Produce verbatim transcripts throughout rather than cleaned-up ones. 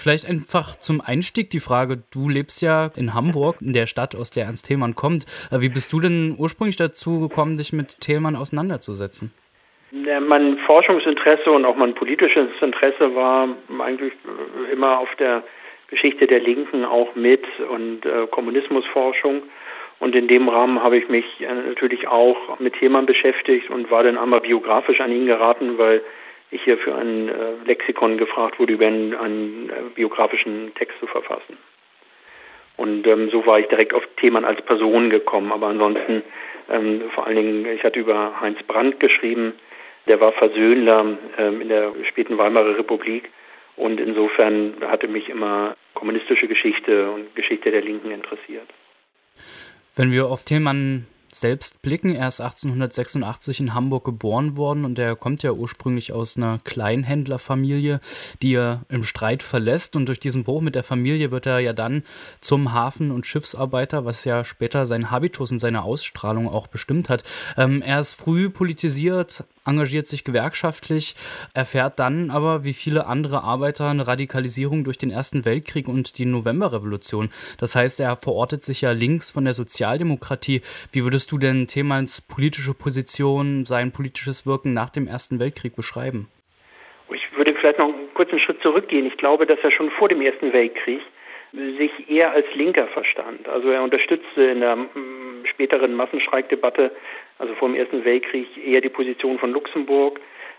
Vielleicht einfach zum Einstieg die Frage, du lebst ja in Hamburg, in der Stadt, aus der Ernst Thälmann kommt. Wie bist du denn ursprünglich dazu gekommen, dich mit Thälmann auseinanderzusetzen? Mein Forschungsinteresse und auch mein politisches Interesse war eigentlich immer auf der Geschichte der Linken auch mit und äh, Kommunismusforschung. Und in dem Rahmen habe ich mich äh, natürlich auch mit Thälmann beschäftigt und war dann einmal biografisch an ihn geraten, weil ich hier für ein äh, Lexikon gefragt wurde, über einen, einen äh, biografischen Text zu verfassen. Und ähm, so war ich direkt auf Thälmann als Person gekommen. Aber ansonsten, ähm, vor allen Dingen, ich hatte über Heinz Brandt geschrieben, der war Versöhnler ähm, in der späten Weimarer Republik. Und insofern hatte mich immer kommunistische Geschichte und Geschichte der Linken interessiert. Wenn wir auf Thälmann selbst blicken, er ist achtzehnhundertsechsundachtzig in Hamburg geboren worden und er kommt ja ursprünglich aus einer Kleinhändlerfamilie, die er im Streit verlässt, und durch diesen Bruch mit der Familie wird er ja dann zum Hafen- und Schiffsarbeiter, was ja später seinen Habitus und seine Ausstrahlung auch bestimmt hat. Ähm, er ist früh politisiert, engagiert sich gewerkschaftlich, erfährt dann aber wie viele andere Arbeiter eine Radikalisierung durch den Ersten Weltkrieg und die Novemberrevolution. Das heißt, er verortet sich ja links von der Sozialdemokratie. Wie würdest Würdest du denn Thälmanns politische Position, sein politisches Wirken nach dem Ersten Weltkrieg beschreiben? Ich würde vielleicht noch einen kurzen Schritt zurückgehen. Ich glaube, dass er schon vor dem Ersten Weltkrieg sich eher als Linker verstand. Also er unterstützte in der späteren Massenstreikdebatte, also vor dem Ersten Weltkrieg, eher die Position von Luxemburg.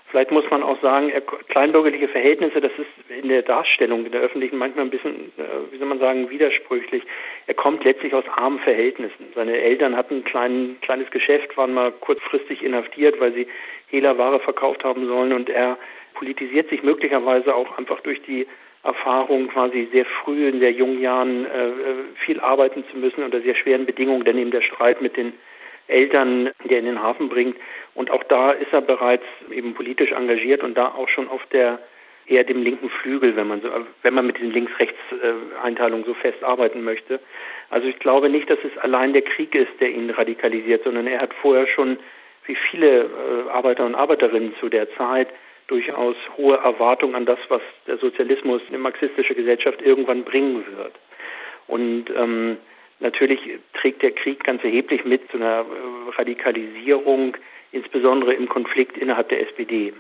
Vielleicht muss man auch sagen, kleinbürgerliche Verhältnisse, das ist in der Darstellung, in der öffentlichen, manchmal ein bisschen, wie soll man sagen, widersprüchlich. Er kommt letztlich aus armen Verhältnissen. Seine Eltern hatten ein klein, kleines Geschäft, waren mal kurzfristig inhaftiert, weil sie Hehlerware verkauft haben sollen. Und er politisiert sich möglicherweise auch einfach durch die Erfahrung, quasi sehr früh in sehr jungen Jahren viel arbeiten zu müssen unter sehr schweren Bedingungen, denn eben der Streit mit den Eltern, der in den Hafen bringt. Und auch da ist er bereits eben politisch engagiert und da auch schon auf der eher dem linken Flügel, wenn man so, wenn man mit den Links-Rechts-Einteilungen so fest arbeiten möchte. Also ich glaube nicht, dass es allein der Krieg ist, der ihn radikalisiert, sondern er hat vorher schon, wie viele Arbeiter und Arbeiterinnen zu der Zeit, durchaus hohe Erwartungen an das, was der Sozialismus, eine marxistische Gesellschaft irgendwann bringen wird. Und ähm, natürlich trägt der Krieg ganz erheblich mit zu einer Radikalisierung, insbesondere im Konflikt innerhalb der S P D.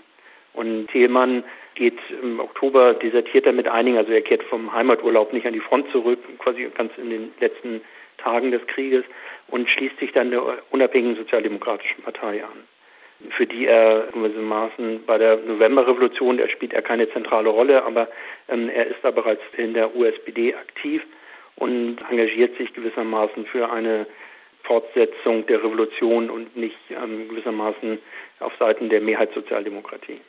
Und Thälmann geht im Oktober, desertiert er mit einigen, also er kehrt vom Heimaturlaub nicht an die Front zurück, quasi ganz in den letzten Tagen des Krieges, und schließt sich dann der unabhängigen Sozialdemokratischen Partei an, für die er gewissermaßen bei der Novemberrevolution, da spielt er keine zentrale Rolle, aber ähm, er ist da bereits in der U S P D aktiv und engagiert sich gewissermaßen für eine Fortsetzung der Revolution und nicht ähm, gewissermaßen auf Seiten der Mehrheitssozialdemokratie.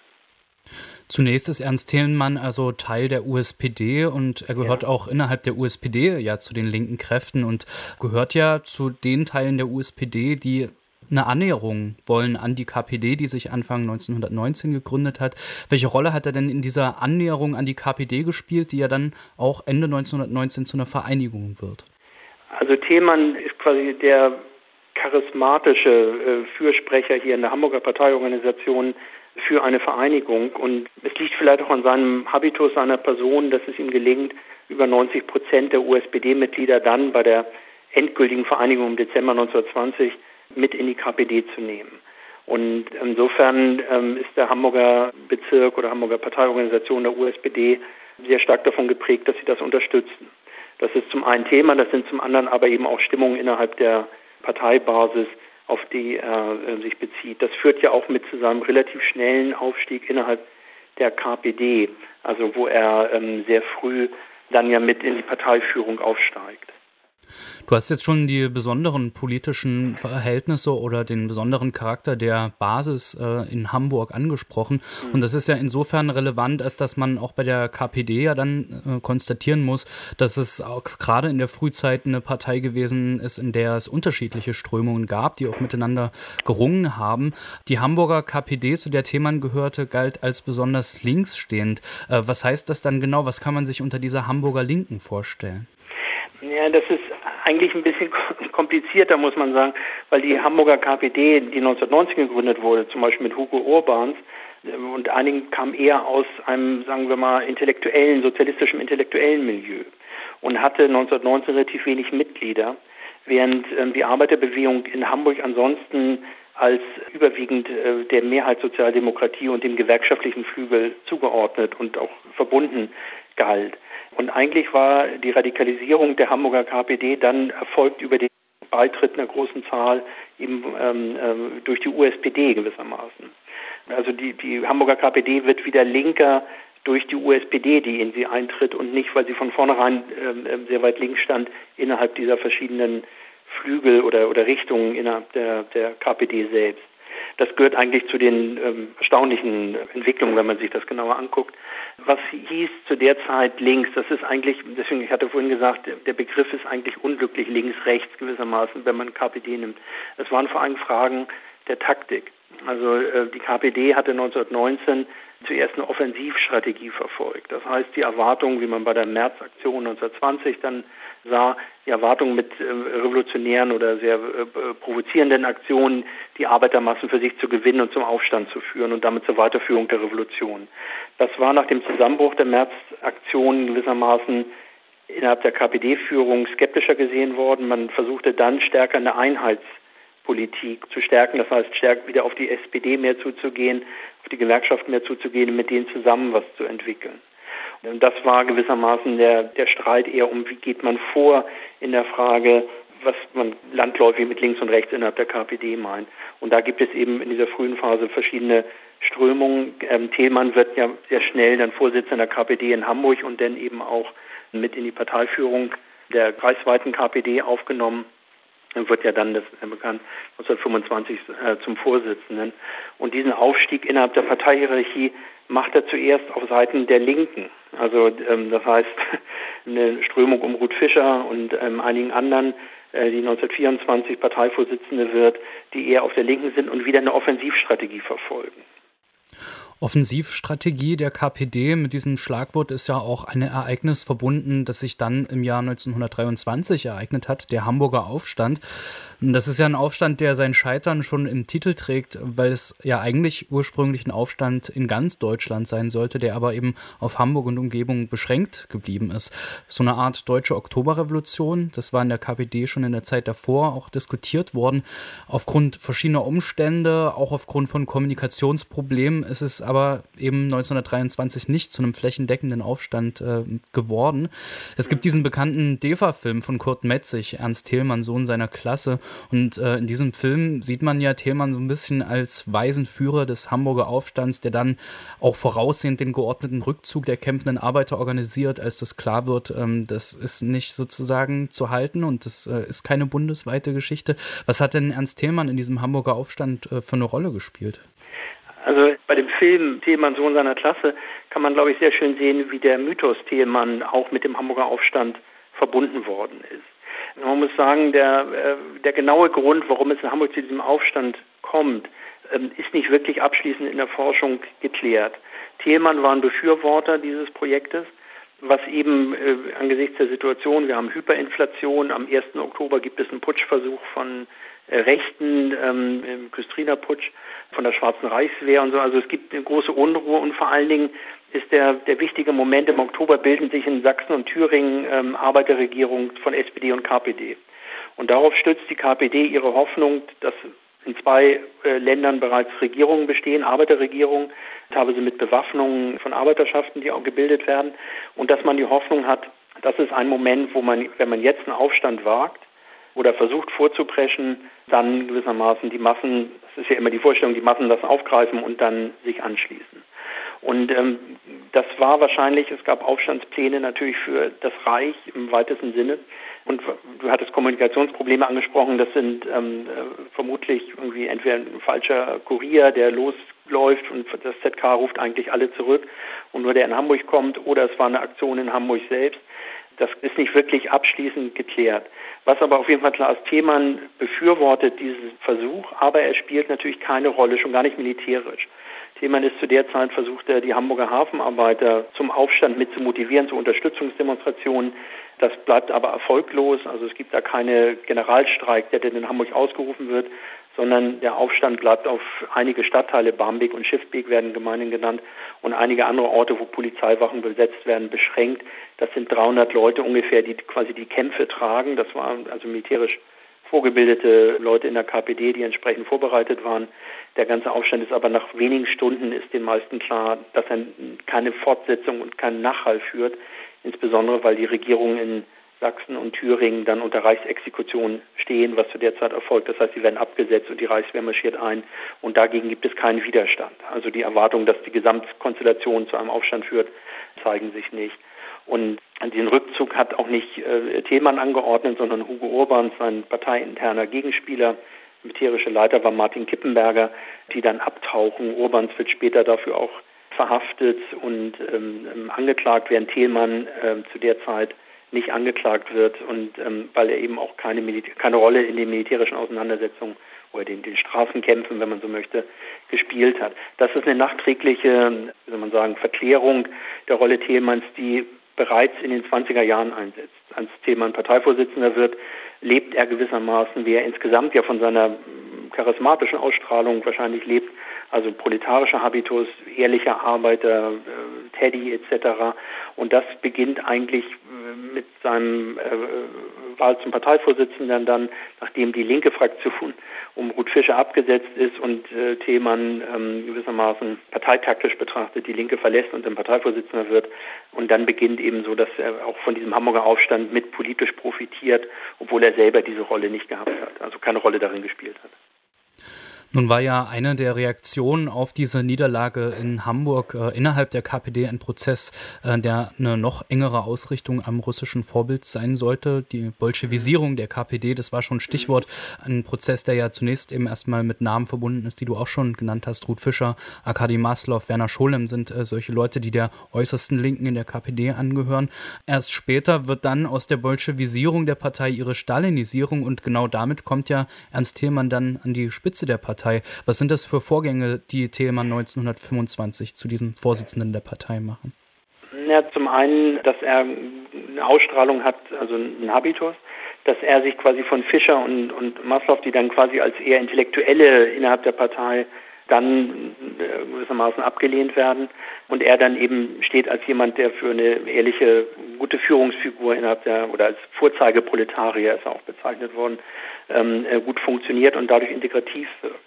Zunächst ist Ernst Thälmann also Teil der U S P D und er gehört ja auch innerhalb der U S P D ja zu den linken Kräften und gehört ja zu den Teilen der U S P D, die eine Annäherung wollen an die K P D, die sich Anfang neunzehnhundertneunzehn gegründet hat. Welche Rolle hat er denn in dieser Annäherung an die K P D gespielt, die ja dann auch Ende neunzehnhundertneunzehn zu einer Vereinigung wird? Also Thälmann ist quasi der charismatische äh, Fürsprecher hier in der Hamburger Parteiorganisation für eine Vereinigung. Und es liegt vielleicht auch an seinem Habitus, seiner Person, dass es ihm gelingt, über neunzig Prozent der U S P D-Mitglieder dann bei der endgültigen Vereinigung im Dezember neunzehnhundertzwanzig mit in die K P D zu nehmen. Und insofern ähm, ist der Hamburger Bezirk oder Hamburger Parteiorganisation der U S P D sehr stark davon geprägt, dass sie das unterstützen. Das ist zum einen Thema, das sind zum anderen aber eben auch Stimmungen innerhalb der Parteibasis, auf die er äh, sich bezieht. Das führt ja auch mit zu seinem relativ schnellen Aufstieg innerhalb der K P D, also wo er ähm, sehr früh dann ja mit in die Parteiführung aufsteigt. Du hast jetzt schon die besonderen politischen Verhältnisse oder den besonderen Charakter der Basis äh, in Hamburg angesprochen. Und das ist ja insofern relevant, als dass man auch bei der K P D ja dann äh, konstatieren muss, dass es auch gerade in der Frühzeit eine Partei gewesen ist, in der es unterschiedliche Strömungen gab, die auch miteinander gerungen haben. Die Hamburger K P D, zu der Thälmann gehörte, galt als besonders linksstehend. Äh, was heißt das dann genau? Was kann man sich unter dieser Hamburger Linken vorstellen? Ja, das ist eigentlich ein bisschen komplizierter, muss man sagen, weil die Hamburger K P D, die neunzehnhundertneunzehn gegründet wurde, zum Beispiel mit Hugo Urbahns, und einigen kam eher aus einem, sagen wir mal, intellektuellen, sozialistischem intellektuellen Milieu und hatte neunzehnhundertneunzehn relativ wenig Mitglieder, während die Arbeiterbewegung in Hamburg ansonsten als überwiegend der Mehrheitssozialdemokratie und dem gewerkschaftlichen Flügel zugeordnet und auch verbunden galt. Und eigentlich war die Radikalisierung der Hamburger K P D dann erfolgt über den Beitritt einer großen Zahl eben ähm, durch die U S P D gewissermaßen. Also die, die Hamburger K P D wird wieder linker durch die U S P D, die in sie eintritt und nicht, weil sie von vornherein ähm, sehr weit links stand, innerhalb dieser verschiedenen Flügel oder, oder Richtungen innerhalb der, der K P D selbst. Das gehört eigentlich zu den ähm, erstaunlichen Entwicklungen, wenn man sich das genauer anguckt. Was hieß zu der Zeit links, das ist eigentlich, deswegen, ich hatte vorhin gesagt, der Begriff ist eigentlich unglücklich links-rechts gewissermaßen, wenn man K P D nimmt. Es waren vor allem Fragen der Taktik. Also äh, die K P D hatte neunzehnhundertneunzehn zuerst eine Offensivstrategie verfolgt. Das heißt, die Erwartung, wie man bei der Märzaktion neunzehnhundertzwanzig dann sah, die Erwartung mit äh, revolutionären oder sehr äh, provozierenden Aktionen, die Arbeitermassen für sich zu gewinnen und zum Aufstand zu führen und damit zur Weiterführung der Revolution. Das war nach dem Zusammenbruch der Märzaktion gewissermaßen innerhalb der K P D-Führung skeptischer gesehen worden. Man versuchte dann stärker eine Einheitspolitik zu stärken, das heißt stärker wieder auf die S P D mehr zuzugehen, auf die Gewerkschaften mehr zuzugehen, mit denen zusammen was zu entwickeln. Und das war gewissermaßen der, der Streit eher um, wie geht man vor in der Frage, was man landläufig mit links und rechts innerhalb der K P D meint. Und da gibt es eben in dieser frühen Phase verschiedene Strömungen. Ähm, Thälmann wird ja sehr schnell dann Vorsitzender der K P D in Hamburg und dann eben auch mit in die Parteiführung der kreisweiten K P D aufgenommen. Dann wird ja dann, das ist ja bekannt, neunzehnhundertfünfundzwanzig äh, zum Vorsitzenden. Und diesen Aufstieg innerhalb der Parteihierarchie macht er zuerst auf Seiten der Linken. Also ähm, das heißt, eine Strömung um Ruth Fischer und ähm, einigen anderen, äh, die neunzehnhundertvierundzwanzig Parteivorsitzende wird, die eher auf der Linken sind und wieder eine Offensivstrategie verfolgen. Offensivstrategie der K P D, mit diesem Schlagwort ist ja auch ein Ereignis verbunden, das sich dann im Jahr neunzehnhundertdreiundzwanzig ereignet hat, der Hamburger Aufstand. Das ist ja ein Aufstand, der sein Scheitern schon im Titel trägt, weil es ja eigentlich ursprünglich ein Aufstand in ganz Deutschland sein sollte, der aber eben auf Hamburg und Umgebung beschränkt geblieben ist. So eine Art deutsche Oktoberrevolution, das war in der K P D schon in der Zeit davor auch diskutiert worden. Aufgrund verschiedener Umstände, auch aufgrund von Kommunikationsproblemen ist es aber aber eben neunzehnhundertdreiundzwanzig nicht zu einem flächendeckenden Aufstand äh, geworden. Es gibt diesen bekannten D E F A-Film von Kurt Metzig, Ernst Thälmann, Sohn seiner Klasse. Und äh, in diesem Film sieht man ja Thälmann so ein bisschen als weisen Führer des Hamburger Aufstands, der dann auch voraussehend den geordneten Rückzug der kämpfenden Arbeiter organisiert, als das klar wird, ähm, das ist nicht sozusagen zu halten und das äh, ist keine bundesweite Geschichte. Was hat denn Ernst Thälmann in diesem Hamburger Aufstand äh, für eine Rolle gespielt? Also bei dem Film Thälmann, Sohn seiner Klasse, kann man, glaube ich, sehr schön sehen, wie der Mythos Thälmann auch mit dem Hamburger Aufstand verbunden worden ist. Man muss sagen, der, der genaue Grund, warum es in Hamburg zu diesem Aufstand kommt, ist nicht wirklich abschließend in der Forschung geklärt. Thälmann war ein Befürworter dieses Projektes, was eben angesichts der Situation, wir haben Hyperinflation, am ersten Oktober gibt es einen Putschversuch von Rechten, ähm, im Küstriner Putsch, von der Schwarzen Reichswehr und so. Also es gibt eine große Unruhe und vor allen Dingen ist der, der wichtige Moment, im Oktober bilden sich in Sachsen und Thüringen ähm, Arbeiterregierungen von S P D und K P D. Und darauf stützt die K P D ihre Hoffnung, dass in zwei äh, Ländern bereits Regierungen bestehen, Arbeiterregierungen, teilweise mit Bewaffnung von Arbeiterschaften, die auch gebildet werden. Und dass man die Hoffnung hat, das ist ein Moment, wo man, wenn man jetzt einen Aufstand wagt, oder versucht vorzupreschen, dann gewissermaßen die Massen, das ist ja immer die Vorstellung, die Massen das aufgreifen und dann sich anschließen. Und ähm, das war wahrscheinlich, es gab Aufstandspläne natürlich für das Reich im weitesten Sinne. Und du hattest Kommunikationsprobleme angesprochen, das sind ähm, vermutlich irgendwie entweder ein falscher Kurier, der losläuft und das Z K ruft eigentlich alle zurück und nur der in Hamburg kommt, oder es war eine Aktion in Hamburg selbst. Das ist nicht wirklich abschließend geklärt. Was aber auf jeden Fall klar ist, Thälmann befürwortet diesen Versuch, aber er spielt natürlich keine Rolle, schon gar nicht militärisch. Thälmann ist zu der Zeit versucht, er die Hamburger Hafenarbeiter zum Aufstand mit zu motivieren, zu Unterstützungsdemonstrationen. Das bleibt aber erfolglos, also es gibt da keinen Generalstreik, der denn in Hamburg ausgerufen wird, sondern der Aufstand bleibt auf einige Stadtteile, Barmbek und Schiffbeek werden Gemeinden genannt, und einige andere Orte, wo Polizeiwachen besetzt werden, beschränkt. Das sind dreihundert Leute ungefähr, die quasi die Kämpfe tragen. Das waren also militärisch vorgebildete Leute in der K P D, die entsprechend vorbereitet waren. Der ganze Aufstand ist aber nach wenigen Stunden ist den meisten klar, dass er keine Fortsetzung und keinen Nachhall führt, insbesondere weil die Regierung in Sachsen und Thüringen dann unter Reichsexekution stehen, was zu der Zeit erfolgt. Das heißt, sie werden abgesetzt und die Reichswehr marschiert ein, und dagegen gibt es keinen Widerstand. Also die Erwartung, dass die Gesamtkonstellation zu einem Aufstand führt, zeigen sich nicht. Und den Rückzug hat auch nicht äh, Thälmann angeordnet, sondern Hugo Urbahns, sein parteiinterner Gegenspieler. Militärischer Leiter war Martin Kippenberger, die dann abtauchen. Urbahns wird später dafür auch verhaftet und ähm, angeklagt, während Thälmann äh, zu der Zeit nicht angeklagt wird, und ähm, weil er eben auch keine, keine Rolle in den militärischen Auseinandersetzungen oder den, den Straßenkämpfen, wenn man so möchte, gespielt hat. Das ist eine nachträgliche, wie soll man sagen, Verklärung der Rolle Thälmanns, die bereits in den zwanziger Jahren einsetzt. Als Thälmann Parteivorsitzender wird, lebt er gewissermaßen, wie er insgesamt ja von seiner charismatischen Ausstrahlung wahrscheinlich lebt, also proletarischer Habitus, ehrlicher Arbeiter, Teddy et cetera. Und das beginnt eigentlich mit seinem Wahl zum Parteivorsitzenden dann, nachdem die linke Fraktion um Ruth Fischer abgesetzt ist und Thälmann gewissermaßen parteitaktisch betrachtet die Linke verlässt und dann Parteivorsitzender wird. Und dann beginnt eben so, dass er auch von diesem Hamburger Aufstand mit politisch profitiert, obwohl er selber diese Rolle nicht gehabt hat, also keine Rolle darin gespielt hat. Nun war ja eine der Reaktionen auf diese Niederlage in Hamburg äh, innerhalb der K P D ein Prozess, äh, der eine noch engere Ausrichtung am russischen Vorbild sein sollte. Die Bolschewisierung der K P D, das war schon ein Stichwort. Ein Prozess, der ja zunächst eben erstmal mit Namen verbunden ist, die du auch schon genannt hast. Ruth Fischer, Arkadi Maslow, Werner Scholem sind äh, solche Leute, die der äußersten Linken in der K P D angehören. Erst später wird dann aus der Bolschewisierung der Partei ihre Stalinisierung, und genau damit kommt ja Ernst Thälmann dann an die Spitze der Partei. Was sind das für Vorgänge, die Thälmann neunzehnhundertfünfundzwanzig zu diesem Vorsitzenden der Partei machen? Ja, zum einen, dass er eine Ausstrahlung hat, also einen Habitus, dass er sich quasi von Fischer und, und Maslow, die dann quasi als eher Intellektuelle innerhalb der Partei dann gewissermaßen abgelehnt werden, und er dann eben steht als jemand, der für eine ehrliche, gute Führungsfigur innerhalb der, oder als Vorzeigeproletarier ist er auch bezeichnet worden, ähm, gut funktioniert und dadurch integrativ wirkt.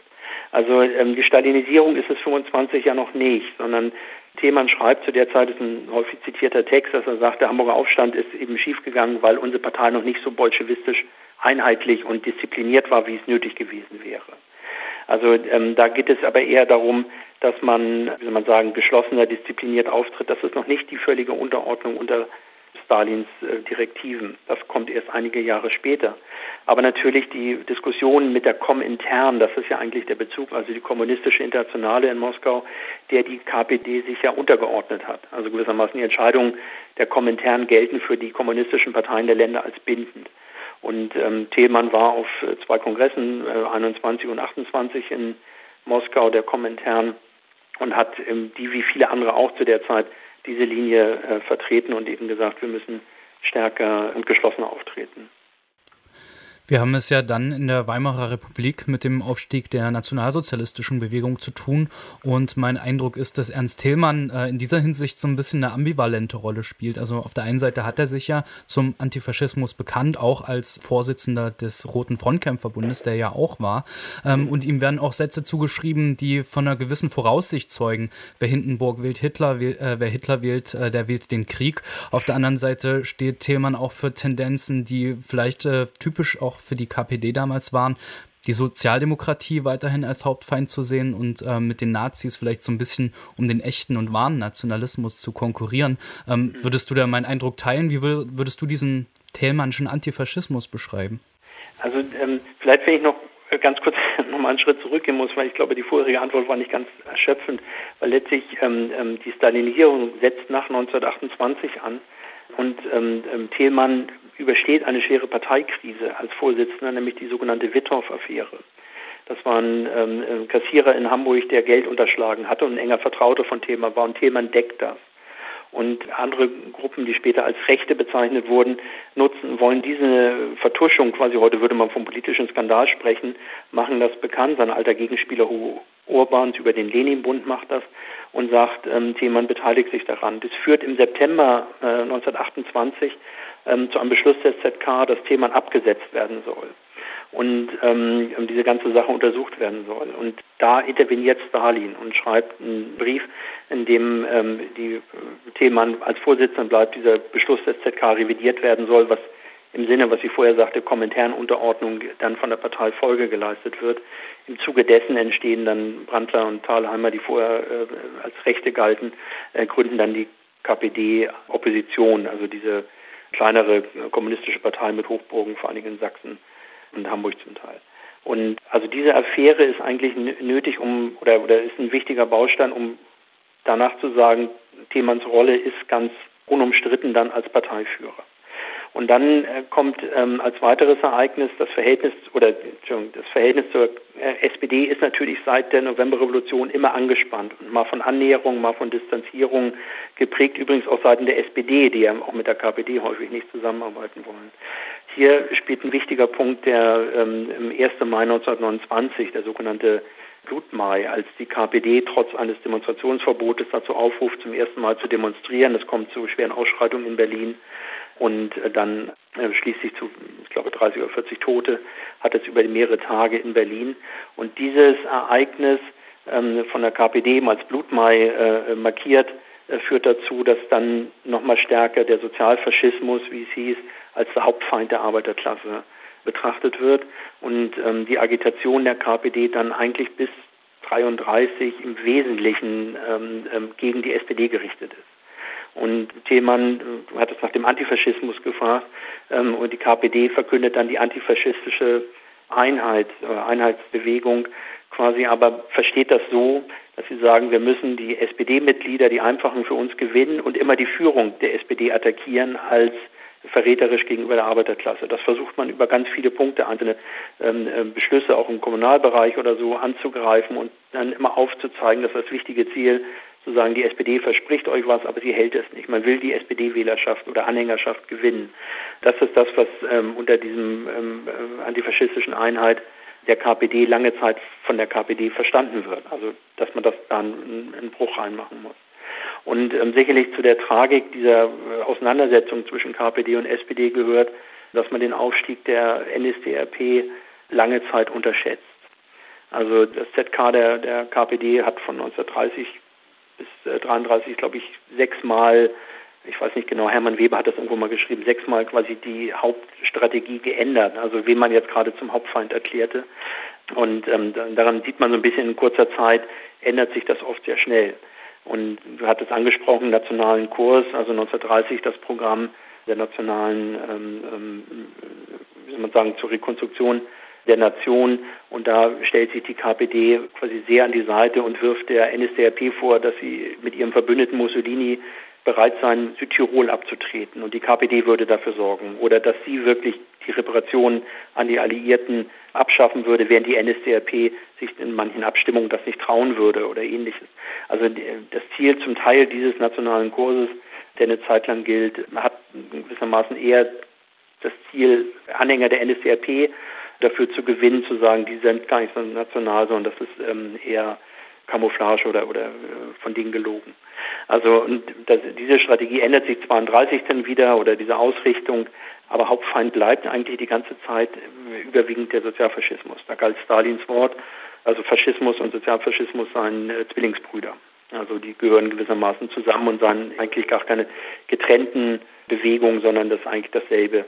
Also ähm, die Stalinisierung ist es fünfundzwanzig ja noch nicht, sondern Thälmann schreibt zu der Zeit, ist ein häufig zitierter Text, dass er sagt, der Hamburger Aufstand ist eben schiefgegangen, weil unsere Partei noch nicht so bolschewistisch einheitlich und diszipliniert war, wie es nötig gewesen wäre. Also ähm, da geht es aber eher darum, dass man, wie soll man sagen, geschlossener, diszipliniert auftritt. Das ist noch nicht die völlige Unterordnung unter Stalins äh, Direktiven. Das kommt erst einige Jahre später. Aber natürlich die Diskussionen mit der Komintern, das ist ja eigentlich der Bezug, also die kommunistische Internationale in Moskau, der die K P D sich ja untergeordnet hat. Also gewissermaßen die Entscheidungen der Komintern gelten für die kommunistischen Parteien der Länder als bindend. Und ähm, Thälmann war auf äh, zwei Kongressen, äh, einundzwanzig und achtundzwanzig in Moskau, der Komintern, und hat ähm, die wie viele andere auch zu der Zeit diese Linie äh, vertreten und eben gesagt, wir müssen stärker und geschlossener auftreten. Wir haben es ja dann in der Weimarer Republik mit dem Aufstieg der nationalsozialistischen Bewegung zu tun, und mein Eindruck ist, dass Ernst Thälmann äh, in dieser Hinsicht so ein bisschen eine ambivalente Rolle spielt. Also auf der einen Seite hat er sich ja zum Antifaschismus bekannt, auch als Vorsitzender des Roten Frontkämpferbundes, der ja auch war, ähm, und ihm werden auch Sätze zugeschrieben, die von einer gewissen Voraussicht zeugen. Wer Hindenburg wählt, Hitler, wähl, äh, wer Hitler wählt, äh, der wählt den Krieg. Auf der anderen Seite steht Thälmann auch für Tendenzen, die vielleicht äh, typisch auch für die K P D damals waren, die Sozialdemokratie weiterhin als Hauptfeind zu sehen und äh, mit den Nazis vielleicht so ein bisschen um den echten und wahren Nationalismus zu konkurrieren. Ähm, mhm. Würdest du da meinen Eindruck teilen? Wie wür würdest du diesen thälmannschen Antifaschismus beschreiben? Also ähm, vielleicht, wenn ich noch ganz kurz nochmal einen Schritt zurückgehen muss, weil ich glaube, die vorherige Antwort war nicht ganz erschöpfend, weil letztlich ähm, die Stalinisierung setzt nach neunzehnhundertachtundzwanzig an, und ähm, Thälmann übersteht eine schwere Parteikrise als Vorsitzender, nämlich die sogenannte Wittorf-Affäre. Das war ein ähm, Kassierer in Hamburg, der Geld unterschlagen hatte und ein enger Vertrauter von Thälmann war, und Thälmann deckt das. und andere Gruppen, die später als Rechte bezeichnet wurden, nutzen, wollen diese Vertuschung, quasi heute würde man vom politischen Skandal sprechen, machen das bekannt. Sein alter Gegenspieler Hugo Urbahns über den Leninbund macht das und sagt, ähm, Thielmann beteiligt sich daran. Das führt im September äh, neunzehnhundertachtundzwanzig ähm, zu einem Beschluss der Z K, dass Thielmann abgesetzt werden soll und ähm, diese ganze Sache untersucht werden soll. Und da interveniert Stalin und schreibt einen Brief, in dem ähm, die Thielmann als Vorsitzender bleibt, dieser Beschluss des Z K revidiert werden soll, was im Sinne, was ich vorher sagte, Komintern-Unterordnung dann von der Partei Folge geleistet wird. Im Zuge dessen entstehen dann Brandler und Thalheimer, die vorher äh, als Rechte galten, äh, gründen dann die K P D-Opposition, also diese kleinere kommunistische Partei mit Hochburgen, vor allen Dingen in Sachsen und Hamburg zum Teil. Und also diese Affäre ist eigentlich nötig, um oder, oder ist ein wichtiger Baustein, um danach zu sagen, Thielmanns Rolle ist ganz unumstritten dann als Parteiführer. Und dann äh, kommt ähm, als weiteres Ereignis das Verhältnis oder Entschuldigung, das Verhältnis zur äh, S P D ist natürlich seit der Novemberrevolution immer angespannt und mal von Annäherung, mal von Distanzierung geprägt, übrigens auch seitens der S P D, die ja auch mit der K P D häufig nicht zusammenarbeiten wollen. Hier spielt ein wichtiger Punkt der ähm, im ersten Mai neunzehnhundertneunundzwanzig, der sogenannte Blutmai, als die K P D trotz eines Demonstrationsverbotes dazu aufruft, zum ersten Mal zu demonstrieren. Es kommt zu schweren Ausschreitungen in Berlin. Und dann äh, schließlich zu, ich glaube, dreißig oder vierzig Tote hat es über mehrere Tage in Berlin. Und dieses Ereignis ähm, von der K P D als Blutmai äh, markiert, äh, führt dazu, dass dann nochmal stärker der Sozialfaschismus, wie es hieß, als der Hauptfeind der Arbeiterklasse betrachtet wird. Und ähm, die Agitation der K P D dann eigentlich bis neunzehnhundertdreiunddreißig im Wesentlichen ähm, ähm, gegen die S P D gerichtet ist. Und Thielmann hat es nach dem Antifaschismus gefragt ähm, und die K P D verkündet dann die antifaschistische Einheit, äh, Einheitsbewegung quasi, aber versteht das so, dass sie sagen, wir müssen die S P D-Mitglieder, die Einfachen für uns gewinnen und immer die Führung der S P D attackieren als verräterisch gegenüber der Arbeiterklasse. Das versucht man über ganz viele Punkte, einzelne ähm, Beschlüsse auch im Kommunalbereich oder so anzugreifen und dann immer aufzuzeigen, dass das wichtige Ziel zu sagen, die S P D verspricht euch was, aber sie hält es nicht. Man will die S P D-Wählerschaft oder Anhängerschaft gewinnen. Das ist das, was ähm, unter diesem ähm, antifaschistischen Einheit der K P D lange Zeit von der K P D verstanden wird. Also, dass man das da einen, einen Bruch reinmachen muss. Und ähm, sicherlich zu der Tragik dieser Auseinandersetzung zwischen K P D und S P D gehört, dass man den Aufstieg der N S D A P lange Zeit unterschätzt. Also das Z K der, der K P D hat von neunzehnhundertdreißig bis neunzehnhundertdreiunddreißig, glaube ich, sechsmal, ich weiß nicht genau, Hermann Weber hat das irgendwo mal geschrieben, sechsmal quasi die Hauptstrategie geändert, also wen man jetzt gerade zum Hauptfeind erklärte. Und ähm, daran sieht man so ein bisschen, in kurzer Zeit ändert sich das oft sehr schnell. Und du hattest angesprochen, nationalen Kurs, also neunzehnhundertdreißig das Programm der nationalen, ähm, ähm, wie soll man sagen, zur Rekonstruktion der Nation, und da stellt sich die K P D quasi sehr an die Seite und wirft der N S D A P vor, dass sie mit ihrem Verbündeten Mussolini bereit seien, Südtirol abzutreten und die K P D würde dafür sorgen oder dass sie wirklich die Reparationen an die Alliierten abschaffen würde, während die N S D A P sich in manchen Abstimmungen das nicht trauen würde oder ähnliches. Also das Ziel zum Teil dieses nationalen Kurses, der eine Zeit lang gilt, hat gewissermaßen eher das Ziel, Anhänger der N S D A P dafür zu gewinnen, zu sagen, die sind gar nicht so national, sondern das ist ähm, eher Camouflage oder, oder äh, von denen gelogen. Also und das, diese Strategie ändert sich zweiunddreißig dann wieder oder diese Ausrichtung, aber Hauptfeind bleibt eigentlich die ganze Zeit überwiegend der Sozialfaschismus. Da galt Stalins Wort, also Faschismus und Sozialfaschismus seien äh, Zwillingsbrüder. Also die gehören gewissermaßen zusammen und seien eigentlich gar keine getrennten Bewegungen, sondern das ist eigentlich dasselbe.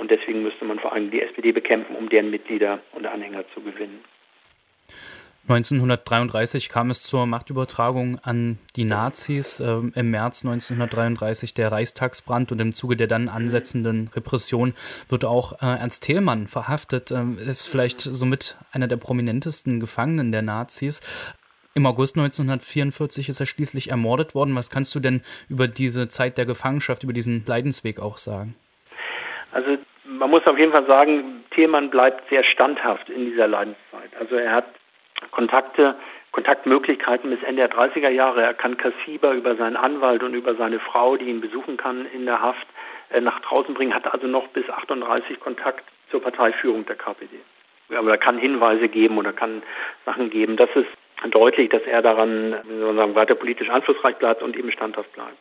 Und deswegen müsste man vor allem die S P D bekämpfen, um deren Mitglieder und Anhänger zu gewinnen. neunzehnhundertdreiunddreißig kam es zur Machtübertragung an die Nazis. Ähm, im März neunzehnhundertdreiunddreißig der Reichstagsbrand und im Zuge der dann ansetzenden Repression wird auch äh, Ernst Thälmann verhaftet. Ähm, ist vielleicht somit einer der prominentesten Gefangenen der Nazis. Im August neunzehnhundertvierundvierzig ist er schließlich ermordet worden. Was kannst du denn über diese Zeit der Gefangenschaft, über diesen Leidensweg auch sagen? Also man muss auf jeden Fall sagen, Thielmann bleibt sehr standhaft in dieser Leidenszeit. Also er hat Kontakte Kontaktmöglichkeiten bis Ende der dreißiger Jahre. Er kann Kassiber über seinen Anwalt und über seine Frau, die ihn besuchen kann in der Haft, nach draußen bringen, hat also noch bis achtunddreißig Kontakt zur Parteiführung der K P D. Aber er kann Hinweise geben oder kann Sachen geben. Das ist deutlich, dass er daran, wie soll man sagen, weiter politisch einflussreich bleibt und eben standhaft bleibt.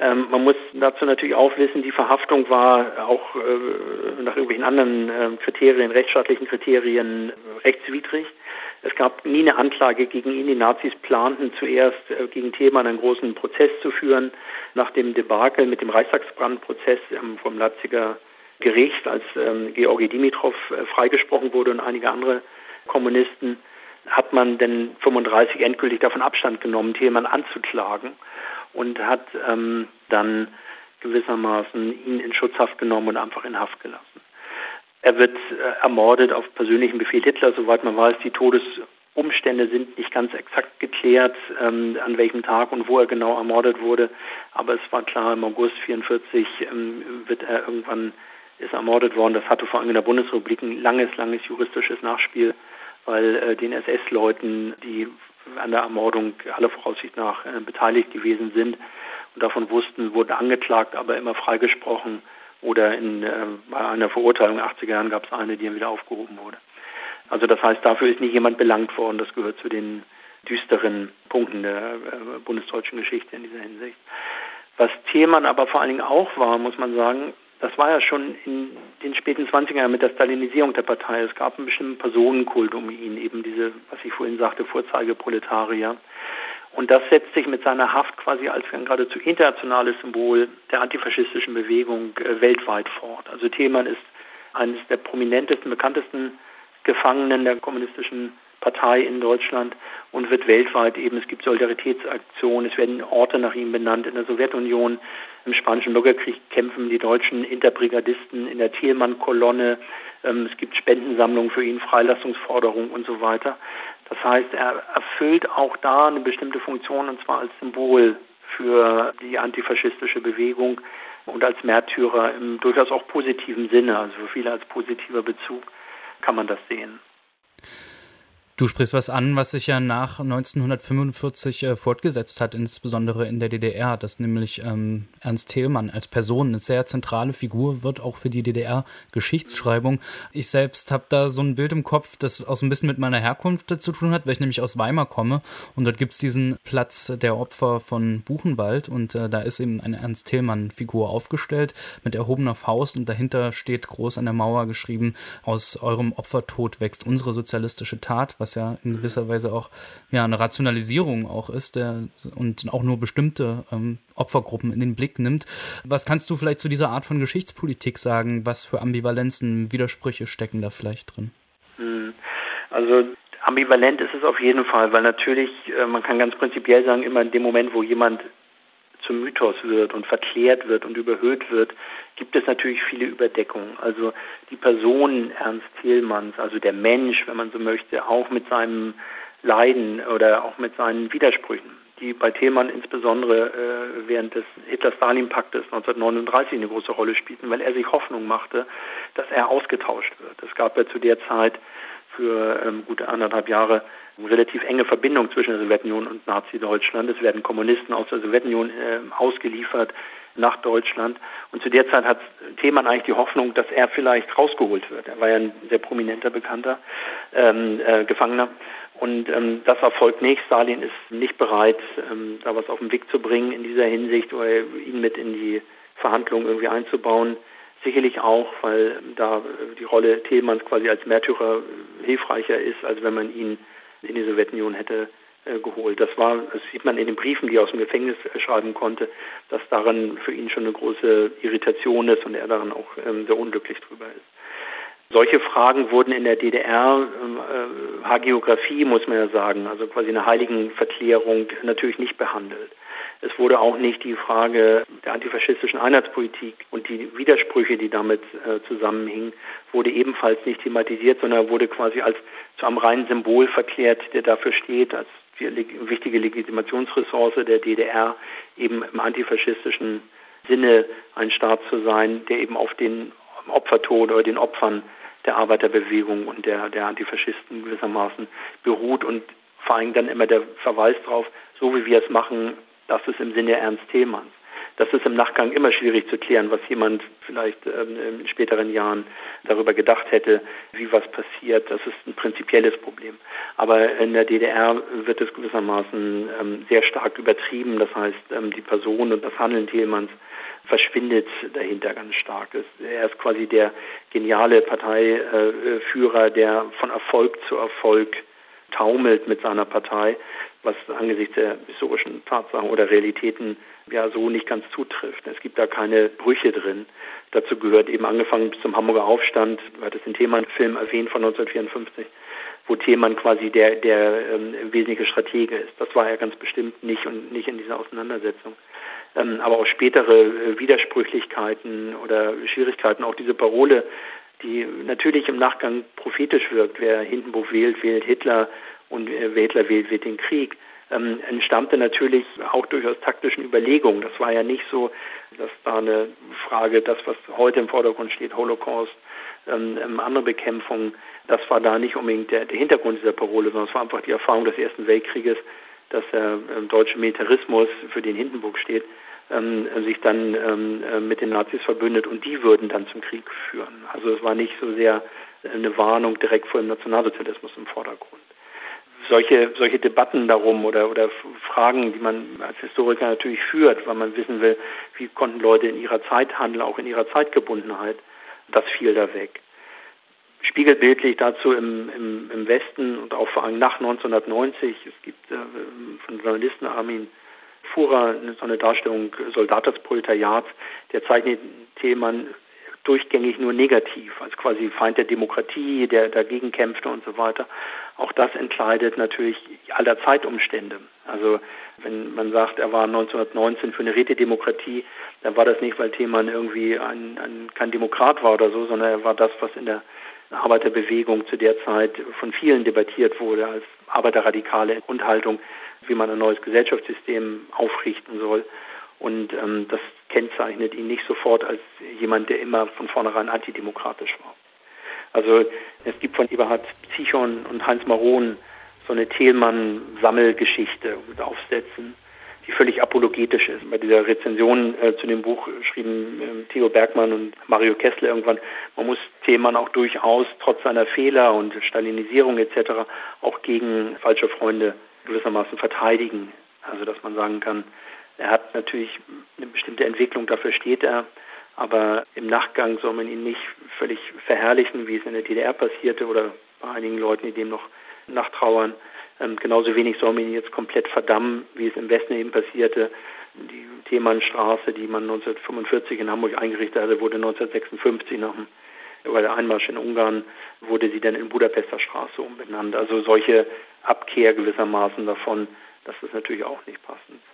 Ähm, man muss dazu natürlich auch wissen, die Verhaftung war auch äh, nach irgendwelchen anderen äh, Kriterien, rechtsstaatlichen Kriterien, rechtswidrig. Es gab nie eine Anklage gegen ihn. Die Nazis planten zuerst äh, gegen Thälmann einen großen Prozess zu führen. Nach dem Debakel mit dem Reichstagsbrandprozess ähm, vom Leipziger Gericht, als ähm, Georgi Dimitrov äh, freigesprochen wurde und einige andere Kommunisten, hat man denn fünfunddreißig endgültig davon Abstand genommen, Thälmann anzuklagen. Und hat ähm, dann gewissermaßen ihn in Schutzhaft genommen und einfach in Haft gelassen. Er wird äh, ermordet auf persönlichen Befehl Hitler, soweit man weiß. Die Todesumstände sind nicht ganz exakt geklärt, ähm, an welchem Tag und wo er genau ermordet wurde. Aber es war klar, im August neunzehnhundertvierundvierzig ähm, wird er irgendwann ist ermordet worden. Das hatte vor allem in der Bundesrepublik ein langes, langes juristisches Nachspiel, weil äh, den S S-Leuten, die an der Ermordung aller Voraussicht nach äh, beteiligt gewesen sind und davon wussten, wurden angeklagt, aber immer freigesprochen oder in, äh, bei einer Verurteilung in den achtziger Jahren gab es eine, die wieder aufgehoben wurde. Also das heißt, dafür ist nicht jemand belangt worden. Das gehört zu den düsteren Punkten der äh, bundesdeutschen Geschichte in dieser Hinsicht. Was Thälmann aber vor allen Dingen auch war, muss man sagen, das war ja schon in den späten zwanziger Jahren mit der Stalinisierung der Partei. Es gab einen bestimmten Personenkult um ihn, eben diese, was ich vorhin sagte, Vorzeigeproletarier. Und das setzt sich mit seiner Haft quasi als ein geradezu internationales Symbol der antifaschistischen Bewegung äh, weltweit fort. Also Thälmann ist eines der prominentesten, bekanntesten Gefangenen der kommunistischen Partei in Deutschland und wird weltweit eben, es gibt Solidaritätsaktionen, es werden Orte nach ihm benannt, in der Sowjetunion, im Spanischen Bürgerkrieg kämpfen die deutschen Interbrigadisten in der Thielmann-Kolonne, es gibt Spendensammlungen für ihn, Freilassungsforderungen und so weiter. Das heißt, er erfüllt auch da eine bestimmte Funktion und zwar als Symbol für die antifaschistische Bewegung und als Märtyrer im durchaus auch positiven Sinne, also für viele als positiver Bezug kann man das sehen. Du sprichst was an, was sich ja nach neunzehnhundertfünfundvierzig äh, fortgesetzt hat, insbesondere in der D D R, dass nämlich ähm, Ernst Thälmann als Person eine sehr zentrale Figur wird, auch für die D D R-Geschichtsschreibung. Ich selbst habe da so ein Bild im Kopf, das auch so ein bisschen mit meiner Herkunft zu tun hat, weil ich nämlich aus Weimar komme und dort gibt es diesen Platz der Opfer von Buchenwald und äh, da ist eben eine Ernst Thälmann-Figur aufgestellt mit erhobener Faust und dahinter steht groß an der Mauer geschrieben, aus eurem Opfertod wächst unsere sozialistische Tat, was ja in gewisser Weise auch ja, eine Rationalisierung auch ist der, und auch nur bestimmte ähm, Opfergruppen in den Blick nimmt. Was kannst du vielleicht zu dieser Art von Geschichtspolitik sagen? Was für Ambivalenzen, Widersprüche stecken da vielleicht drin? Also ambivalent ist es auf jeden Fall, weil natürlich, man kann ganz prinzipiell sagen, immer in dem Moment, wo jemand zum Mythos wird und verklärt wird und überhöht wird, gibt es natürlich viele Überdeckungen. Also die Person Ernst Thälmanns, also der Mensch, wenn man so möchte, auch mit seinem Leiden oder auch mit seinen Widersprüchen, die bei Thälmann insbesondere äh, während des Hitler-Stalin-Paktes neunzehnhundertneununddreißig eine große Rolle spielten, weil er sich Hoffnung machte, dass er ausgetauscht wird. Es gab ja zu der Zeit für ähm, gute anderthalb Jahre eine relativ enge Verbindung zwischen der Sowjetunion und Nazi-Deutschland. Es werden Kommunisten aus der Sowjetunion äh, ausgeliefert nach Deutschland. Und zu der Zeit hat Thälmann eigentlich die Hoffnung, dass er vielleicht rausgeholt wird. Er war ja ein sehr prominenter, bekannter ähm, äh, Gefangener. Und ähm, das erfolgt nicht. Stalin ist nicht bereit, ähm, da was auf den Weg zu bringen in dieser Hinsicht oder ihn mit in die Verhandlungen irgendwie einzubauen. Sicherlich auch, weil da die Rolle Thälmanns quasi als Märtyrer hilfreicher ist, als wenn man ihn in die Sowjetunion hätte äh, geholt. Das war, das sieht man in den Briefen, die er aus dem Gefängnis schreiben konnte, dass daran für ihn schon eine große Irritation ist und er daran auch ähm, sehr unglücklich drüber ist. Solche Fragen wurden in der D D R, äh, Hagiografie muss man ja sagen, also quasi eine Heiligenverklärung, natürlich nicht behandelt. Es wurde auch nicht die Frage der antifaschistischen Einheitspolitik und die Widersprüche, die damit äh, zusammenhingen, wurde ebenfalls nicht thematisiert, sondern wurde quasi als zu einem reinen Symbol verklärt, der dafür steht, als die leg wichtige Legitimationsressource der D D R, eben im antifaschistischen Sinne ein Staat zu sein, der eben auf den Opfertod oder den Opfern der Arbeiterbewegung und der, der Antifaschisten gewissermaßen beruht und vor allem dann immer der Verweis darauf, so wie wir es machen, das ist im Sinne Ernst Thälmanns. Das ist im Nachgang immer schwierig zu klären, was jemand vielleicht ähm, in späteren Jahren darüber gedacht hätte, wie was passiert. Das ist ein prinzipielles Problem. Aber in der D D R wird es gewissermaßen ähm, sehr stark übertrieben. Das heißt, ähm, die Person und das Handeln Thälmanns verschwindet dahinter ganz stark. Er ist quasi der geniale Parteiführer, der von Erfolg zu Erfolg taumelt mit seiner Partei, was angesichts der historischen Tatsachen oder Realitäten ja so nicht ganz zutrifft. Es gibt da keine Brüche drin. Dazu gehört eben angefangen bis zum Hamburger Aufstand, du hattest den Thälmann-Film erwähnt von neunzehnhundertvierundfünfzig, wo Thälmann quasi der, der ähm, wesentliche Stratege ist. Das war er ganz bestimmt nicht und nicht in dieser Auseinandersetzung. Ähm, aber auch spätere Widersprüchlichkeiten oder Schwierigkeiten, auch diese Parole, die natürlich im Nachgang prophetisch wirkt. Wer Hindenburg wählt, wählt Hitler und wer Hitler wählt, wählt den Krieg. Ähm, entstammte natürlich auch durchaus taktischen Überlegungen. Das war ja nicht so, dass da eine Frage, das was heute im Vordergrund steht, Holocaust, ähm, andere Bekämpfung, das war da nicht unbedingt der, der Hintergrund dieser Parole, sondern es war einfach die Erfahrung des Ersten Weltkrieges, dass der ähm, deutsche Militarismus, für den Hindenburg steht, Ähm, sich dann ähm, mit den Nazis verbündet und die würden dann zum Krieg führen. Also es war nicht so sehr eine Warnung direkt vor dem Nationalsozialismus im Vordergrund. Solche, solche Debatten darum oder, oder Fragen, die man als Historiker natürlich führt, weil man wissen will, wie konnten Leute in ihrer Zeit handeln, auch in ihrer Zeitgebundenheit, das fiel da weg. Spiegelbildlich dazu im, im, im Westen und auch vor allem nach neunzehnhundertneunzig, es gibt äh, von Journalisten Armin Fuhrer, so eine Darstellung Soldat des Proletariats, der zeichnet Thälmann durchgängig nur negativ, als quasi Feind der Demokratie, der dagegen kämpfte und so weiter. Auch das entkleidet natürlich aller Zeitumstände. Also wenn man sagt, er war neunzehnhundertneunzehn für eine Rätedemokratie, dann war das nicht, weil Thälmann irgendwie ein, ein, kein Demokrat war oder so, sondern er war das, was in der Arbeiterbewegung zu der Zeit von vielen debattiert wurde, als arbeiterradikale Grundhaltung, wie man ein neues Gesellschaftssystem aufrichten soll. Und ähm, das kennzeichnet ihn nicht sofort als jemand, der immer von vornherein antidemokratisch war. Also es gibt von Eberhard Zichon und Heinz Maron so eine Thälmann-Sammelgeschichte mit Aufsätzen, die völlig apologetisch ist. Bei dieser Rezension äh, zu dem Buch schrieben äh, Theo Bergmann und Mario Kessler irgendwann, man muss Thälmann auch durchaus trotz seiner Fehler und Stalinisierung et cetera auch gegen falsche Freunde gewissermaßen verteidigen. Also dass man sagen kann, er hat natürlich eine bestimmte Entwicklung, dafür steht er, aber im Nachgang soll man ihn nicht völlig verherrlichen, wie es in der D D R passierte oder bei einigen Leuten, die dem noch nachtrauern. Ähm, genauso wenig soll man ihn jetzt komplett verdammen, wie es im Westen eben passierte. Die Thälmannstraße, die man neunzehnhundertfünfundvierzig in Hamburg eingerichtet hatte, wurde neunzehnhundertsechsundfünfzig nach dem über der Einmarsch in Ungarn wurde sie dann in Budapester Straße umbenannt. Also solche Abkehr gewissermaßen davon, das ist natürlich auch nicht passend.